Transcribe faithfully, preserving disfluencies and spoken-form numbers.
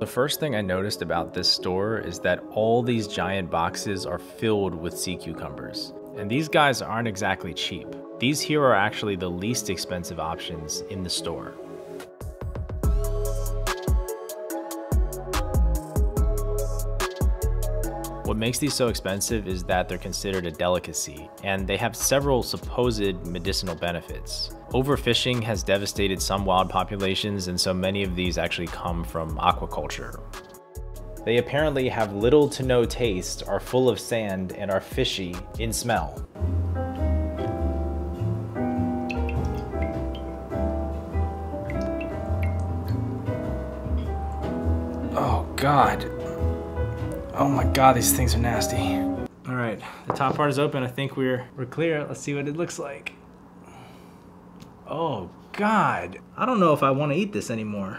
The first thing I noticed about this store is that all these giant boxes are filled with sea cucumbers. And these guys aren't exactly cheap. These here are actually the least expensive options in the store. What makes these so expensive is that they're considered a delicacy, and they have several supposed medicinal benefits. Overfishing has devastated some wild populations, and so many of these actually come from aquaculture. They apparently have little to no taste, are full of sand, and are fishy in smell. Oh God. Oh my God, these things are nasty. All right, the top part is open. I think we're, we're clear. Let's see what it looks like. Oh, God. I don't know if I want to eat this anymore.